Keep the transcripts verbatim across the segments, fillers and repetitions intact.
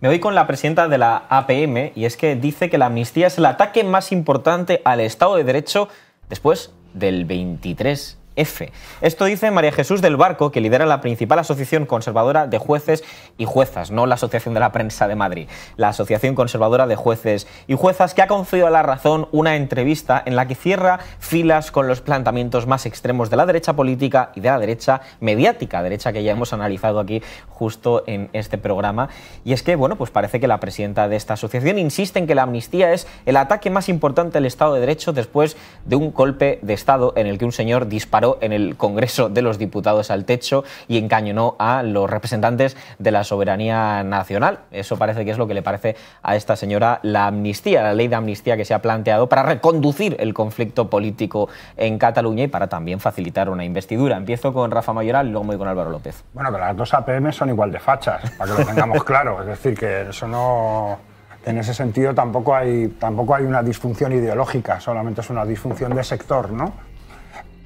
Me voy con la presidenta de la A P M y es que dice que la amnistía es el ataque más importante al Estado de Derecho después del veintitrés efe. Esto dice María Jesús del Barco, que lidera la principal asociación conservadora de jueces y juezas, no la Asociación de la Prensa de Madrid, la Asociación Conservadora de Jueces y Juezas, que ha concedido a La Razón una entrevista en la que cierra filas con los planteamientos más extremos de la derecha política y de la derecha mediática, derecha que ya hemos analizado aquí justo en este programa. Y es que, bueno, pues parece que la presidenta de esta asociación insiste en que la amnistía es el ataque más importante al Estado de Derecho después de un golpe de Estado en el que un señor disparó en el Congreso de los Diputados al techo y encañonó a los representantes de la soberanía nacional. Eso parece que es lo que le parece a esta señora la amnistía, la ley de amnistía que se ha planteado para reconducir el conflicto político en Cataluña y para también facilitar una investidura. Empiezo con Rafa Mayoral y luego voy con Álvaro López. Bueno, pero las dos A P M son igual de fachas, para que lo tengamos claro. Es decir, que eso no... En ese sentido tampoco hay, tampoco hay una disfunción ideológica, solamente es una disfunción de sector, ¿no?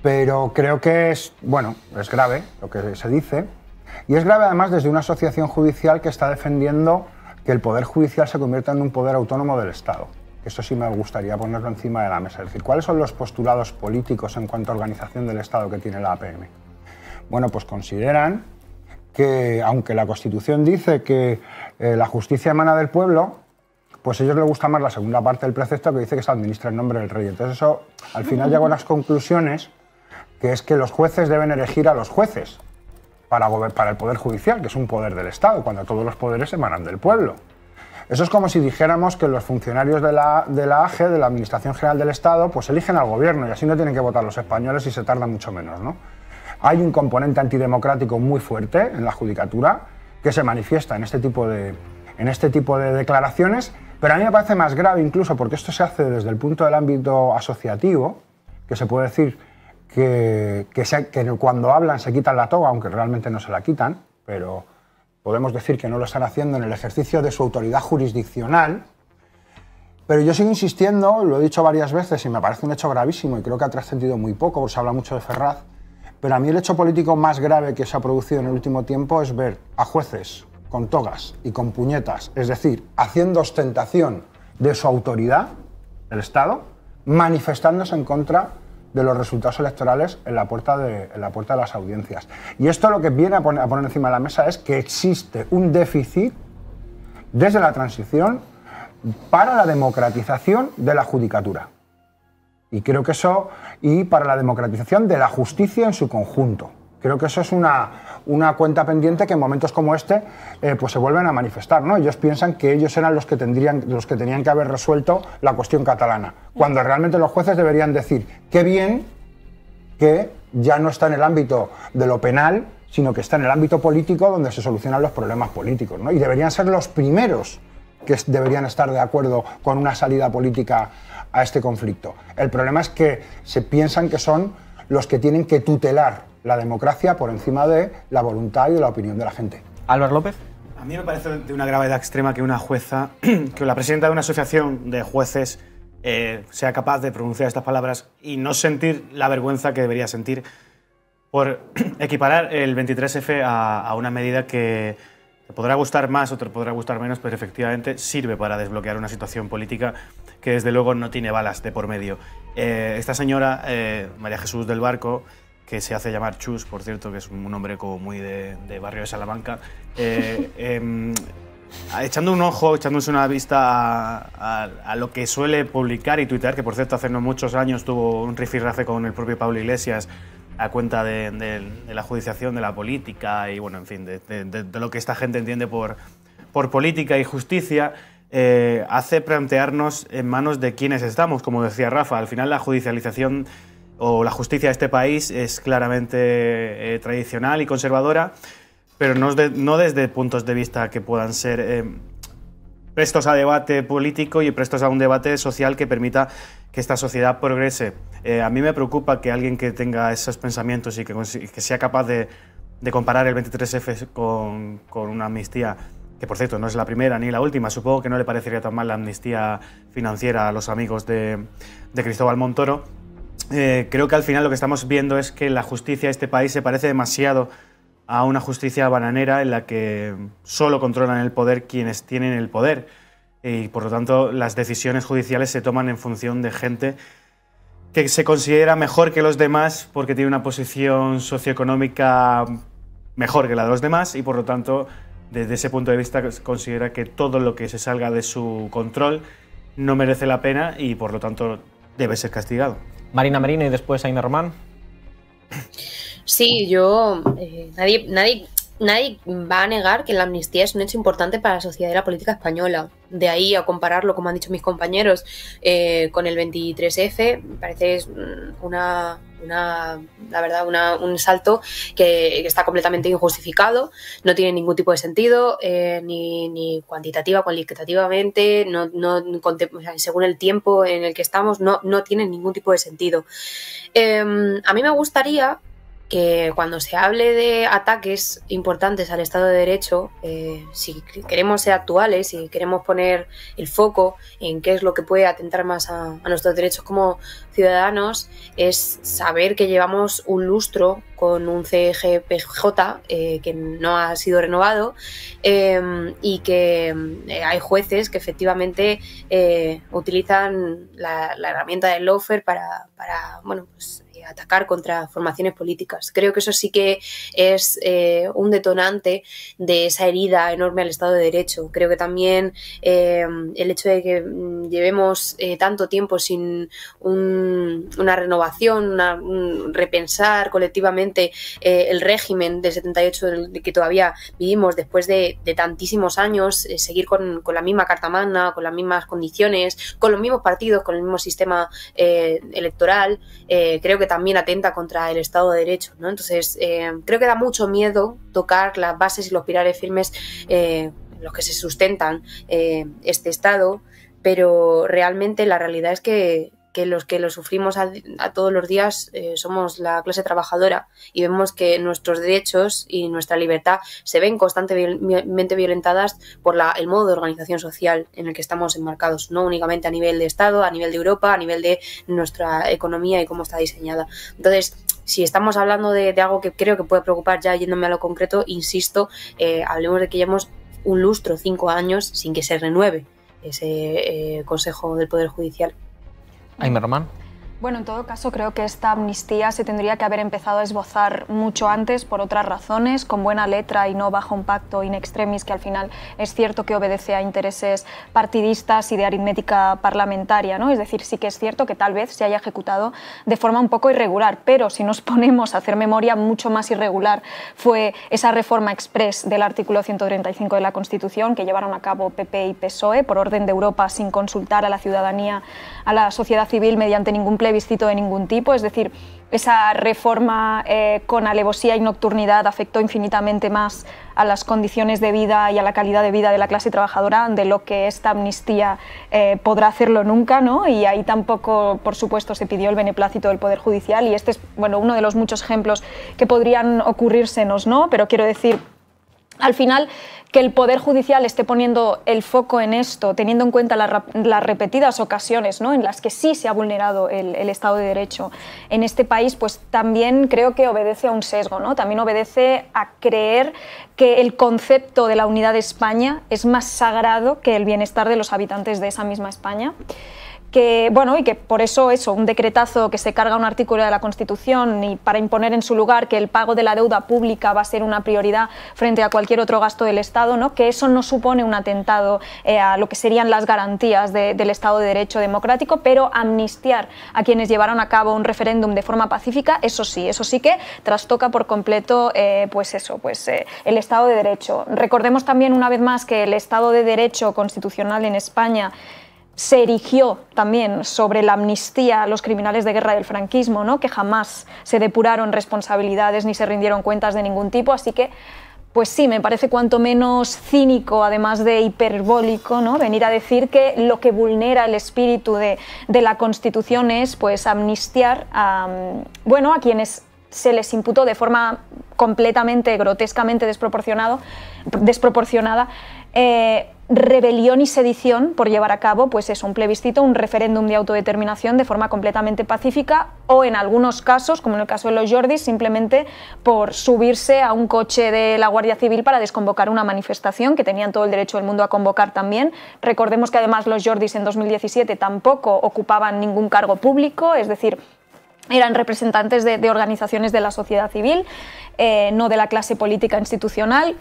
Pero creo que es, bueno, es grave lo que se dice, y es grave además desde una asociación judicial que está defendiendo que el Poder Judicial se convierta en un poder autónomo del Estado. Eso sí me gustaría ponerlo encima de la mesa. Es decir, ¿cuáles son los postulados políticos en cuanto a organización del Estado que tiene la A P M? Bueno, pues consideran que, aunque la Constitución dice que eh, la justicia emana del pueblo, pues a ellos les gusta más la segunda parte del precepto que dice que se administra en nombre del rey. Entonces eso, al final llega a las conclusiones que es que los jueces deben elegir a los jueces para, para el Poder Judicial, que es un poder del Estado, cuando todos los poderes emanan del pueblo. Eso es como si dijéramos que los funcionarios de la, de la A G E, de la Administración General del Estado, pues eligen al gobierno y así no tienen que votar los españoles y se tarda mucho menos, ¿no? Hay un componente antidemocrático muy fuerte en la judicatura que se manifiesta en este tipo de, en este tipo de declaraciones, pero a mí me parece más grave incluso porque esto se hace desde el punto del ámbito asociativo, que se puede decir... Que, que, se, que cuando hablan se quitan la toga, aunque realmente no se la quitan, pero podemos decir que no lo están haciendo en el ejercicio de su autoridad jurisdiccional. Pero yo sigo insistiendo, lo he dicho varias veces y me parece un hecho gravísimo y creo que ha trascendido muy poco, porque se habla mucho de Ferraz, pero a mí el hecho político más grave que se ha producido en el último tiempo es ver a jueces con togas y con puñetas, es decir, haciendo ostentación de su autoridad, el Estado, manifestándose en contra de los resultados electorales en la puerta de, en la puerta de las audiencias. Y esto lo que viene a poner, a poner encima de la mesa es que existe un déficit desde la transición para la democratización de la judicatura. Y creo que eso, y para la democratización de la justicia en su conjunto. Creo que eso es una, una cuenta pendiente que en momentos como este eh, pues se vuelven a manifestar, ¿no? Ellos piensan que ellos eran los que, tendrían, los que tenían que haber resuelto la cuestión catalana, cuando realmente los jueces deberían decir qué bien que ya no está en el ámbito de lo penal, sino que está en el ámbito político donde se solucionan los problemas políticos, ¿no? Y deberían ser los primeros que deberían estar de acuerdo con una salida política a este conflicto. El problema es que se piensan que son los que tienen que tutelar la democracia por encima de la voluntad y de la opinión de la gente. Álvaro López. A mí me parece de una gravedad extrema que una jueza, que la presidenta de una asociación de jueces eh, sea capaz de pronunciar estas palabras y no sentir la vergüenza que debería sentir por equiparar el veintitrés efe a, a una medida que te podrá gustar más o te podrá gustar menos, pero efectivamente sirve para desbloquear una situación política que desde luego no tiene balas de por medio. Eh, esta señora, eh, María Jesús del Barco, que se hace llamar Chus, por cierto, que es un nombre como muy de, de barrio de Salamanca, eh, eh, echando un ojo, echándose una vista a, a, a lo que suele publicar y tuitear, que por cierto hace no muchos años tuvo un rifirrafe con el propio Pablo Iglesias a cuenta de, de, de la judiciación, de la política y, bueno, en fin, de, de, de lo que esta gente entiende por, por política y justicia, eh, hace plantearnos en manos de quienes estamos, como decía Rafa. Al final la judicialización o la justicia de este país es claramente eh, tradicional y conservadora, pero no, de, no desde puntos de vista que puedan ser eh, prestos a debate político y prestos a un debate social que permita que esta sociedad progrese. Eh, a mí me preocupa que alguien que tenga esos pensamientos y que, que sea capaz de, de comparar el veintitrés efe con, con una amnistía, que por cierto no es la primera ni la última, supongo que no le parecería tan mal la amnistía financiera a los amigos de, de Cristóbal Montoro. Eh, creo que al final lo que estamos viendo es que la justicia de este país se parece demasiado a una justicia bananera en la que solo controlan el poder quienes tienen el poder y, por lo tanto, las decisiones judiciales se toman en función de gente que se considera mejor que los demás porque tiene una posición socioeconómica mejor que la de los demás y, por lo tanto, desde ese punto de vista considera que todo lo que se salga de su control no merece la pena y, por lo tanto, debe ser castigado. Marina Marina y después Aina Román. Sí, yo... Eh, nadie, nadie, nadie va a negar que la amnistía es un hecho importante para la sociedad y la política española. De ahí a compararlo, como han dicho mis compañeros, eh, con el veintitrés efe, me parece una... Una, la verdad, una, un salto que, que está completamente injustificado, no tiene ningún tipo de sentido, eh, ni, ni cuantitativa, cualitativamente, no, no, según el tiempo en el que estamos, no, no tiene ningún tipo de sentido. Eh, a mí me gustaría que cuando se hable de ataques importantes al Estado de Derecho, eh, si queremos ser actuales, si queremos poner el foco en qué es lo que puede atentar más a, a nuestros derechos como ciudadanos, es saber que llevamos un lustro con un ce ge pe jota eh, que no ha sido renovado eh, y que eh, hay jueces que efectivamente eh, utilizan la, la herramienta del lawfare para, para bueno, pues, atacar contra formaciones políticas. Creo que eso sí que es eh, un detonante de esa herida enorme al Estado de Derecho. Creo que también eh, el hecho de que llevemos eh, tanto tiempo sin un, una renovación, una, un repensar colectivamente eh, el régimen del setenta y ocho del que todavía vivimos después de, de tantísimos años, eh, seguir con, con la misma Carta Magna, con las mismas condiciones, con los mismos partidos, con el mismo sistema eh, electoral, eh, creo que también atenta contra el Estado de Derecho, ¿no? Entonces, eh, creo que da mucho miedo tocar las bases y los pilares firmes eh, en los que se sustentan eh, este Estado, pero realmente la realidad es que, que los que lo sufrimos a, a todos los días eh, somos la clase trabajadora y vemos que nuestros derechos y nuestra libertad se ven constantemente violentadas por la, el modo de organización social en el que estamos enmarcados, no únicamente a nivel de Estado, a nivel de Europa, a nivel de nuestra economía y cómo está diseñada. Entonces, si estamos hablando de, de algo que creo que puede preocupar, ya yéndome a lo concreto, insisto, eh, hablemos de que llevamos un lustro, cinco años, sin que se renueve ese eh, Consejo del Poder Judicial. Aina Román. Bueno, en todo caso, creo que esta amnistía se tendría que haber empezado a esbozar mucho antes por otras razones, con buena letra y no bajo un pacto in extremis que al final es cierto que obedece a intereses partidistas y de aritmética parlamentaria, ¿no? Es decir, sí que es cierto que tal vez se haya ejecutado de forma un poco irregular, pero si nos ponemos a hacer memoria, mucho más irregular fue esa reforma express del artículo ciento treinta y cinco de la Constitución que llevaron a cabo pe pe y pe so e por orden de Europa sin consultar a la ciudadanía, a la sociedad civil mediante ningún plebiscito plebiscito de ningún tipo, es decir, esa reforma eh, con alevosía y nocturnidad afectó infinitamente más a las condiciones de vida y a la calidad de vida de la clase trabajadora de lo que esta amnistía eh, podrá hacerlo nunca, ¿no? Y ahí tampoco, por supuesto, se pidió el beneplácito del Poder Judicial y este es, bueno, uno de los muchos ejemplos que podrían ocurrírsenos, ¿no? Pero quiero decir, al final, que el Poder Judicial esté poniendo el foco en esto, teniendo en cuenta la, las repetidas ocasiones, ¿no?, en las que sí se ha vulnerado el, el Estado de Derecho en este país, pues también creo que obedece a un sesgo, ¿no? También obedece a creer que el concepto de la unidad de España es más sagrado que el bienestar de los habitantes de esa misma España. Que, bueno, y que por eso, eso, un decretazo que se carga un artículo de la Constitución y para imponer en su lugar que el pago de la deuda pública va a ser una prioridad frente a cualquier otro gasto del Estado, ¿no? Que eso no supone un atentado eh, a lo que serían las garantías de, del Estado de Derecho democrático, pero amnistiar a quienes llevaron a cabo un referéndum de forma pacífica, eso sí, eso sí que trastoca por completo eh, pues eso, pues, eh, el Estado de Derecho. Recordemos también una vez más que el Estado de Derecho constitucional en España se erigió también sobre la amnistía a los criminales de guerra del franquismo, ¿no?, que jamás se depuraron responsabilidades ni se rindieron cuentas de ningún tipo, así que pues sí, me parece cuanto menos cínico, además de hiperbólico, ¿no?, venir a decir que lo que vulnera el espíritu de, de la Constitución es pues amnistiar a, bueno, a quienes se les imputó de forma completamente, grotescamente desproporcionado, desproporcionada eh, rebelión y sedición por llevar a cabo, pues eso, un plebiscito, un referéndum de autodeterminación de forma completamente pacífica, o en algunos casos, como en el caso de los Jordis, simplemente por subirse a un coche de la Guardia Civil para desconvocar una manifestación que tenían todo el derecho del mundo a convocar también. Recordemos que además los Jordis en dos mil diecisiete tampoco ocupaban ningún cargo público, es decir, eran representantes de, de organizaciones de la sociedad civil, eh, no de la clase política institucional.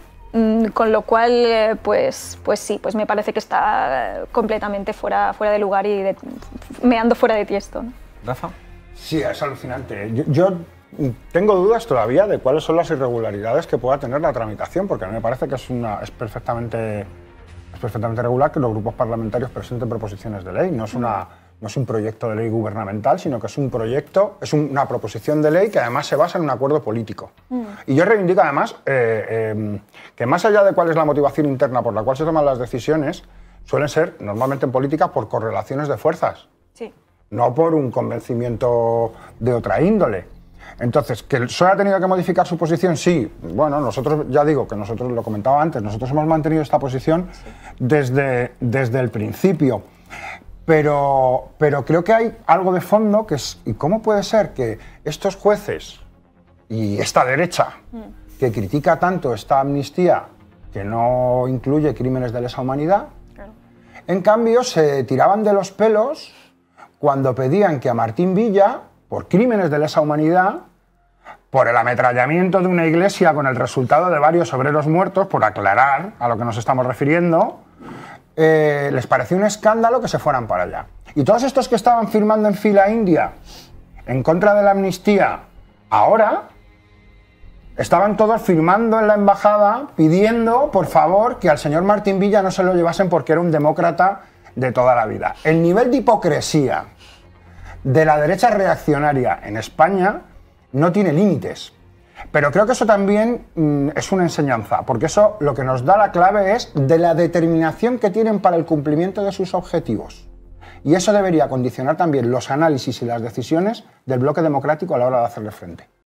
Con lo cual, pues, pues sí, pues me parece que está completamente fuera, fuera de lugar y de, me ando fuera de tiesto, ¿no? ¿Rafa? Sí, es alucinante. Yo, yo tengo dudas todavía de cuáles son las irregularidades que pueda tener la tramitación, porque a mí me parece que es, una, es, perfectamente, es perfectamente regular que los grupos parlamentarios presenten proposiciones de ley. No es, una, no es un proyecto de ley gubernamental, sino que es un proyecto, es una proposición de ley que además se basa en un acuerdo político. Mm. Y yo reivindico además eh, eh, que más allá de cuál es la motivación interna por la cual se toman las decisiones, suelen ser normalmente en política por correlaciones de fuerzas, sí, no por un convencimiento de otra índole. Entonces, ¿que el P S O E ha tenido que modificar su posición? Sí. Bueno, nosotros, ya digo, que nosotros lo comentaba antes, nosotros hemos mantenido esta posición, sí, desde, desde el principio. Pero, pero creo que hay algo de fondo que es, ¿y cómo puede ser que estos jueces y esta derecha que critica tanto esta amnistía que no incluye crímenes de lesa humanidad, claro, en cambio se tiraban de los pelos cuando pedían que a Martín Villa, por crímenes de lesa humanidad, por el ametrallamiento de una iglesia con el resultado de varios obreros muertos, por aclarar a lo que nos estamos refiriendo, Eh, les pareció un escándalo que se fueran para allá. Y todos estos que estaban firmando en fila india en contra de la amnistía, ahora estaban todos firmando en la embajada pidiendo, por favor, que al señor Martín Villa no se lo llevasen porque era un demócrata de toda la vida. El nivel de hipocresía de la derecha reaccionaria en España no tiene límites. Pero creo que eso también mmm, es una enseñanza, porque eso lo que nos da la clave es de la determinación que tienen para el cumplimiento de sus objetivos. Y eso debería condicionar también los análisis y las decisiones del bloque democrático a la hora de hacerle frente.